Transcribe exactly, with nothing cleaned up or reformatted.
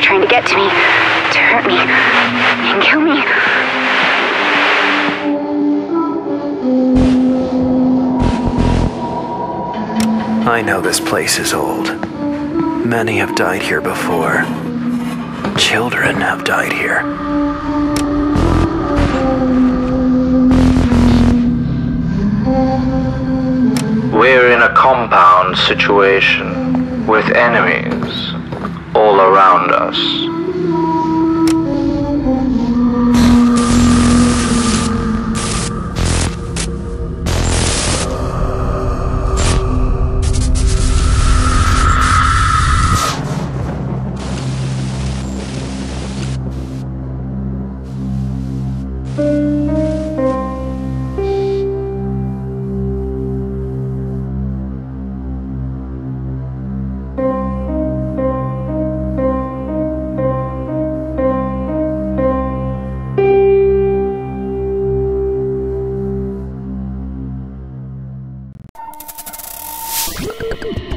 were trying to get to me, to hurt me, and kill me. I know this place is old. Many have died here before. Children have died here. We're in a compound situation with enemies all around us. Thank you.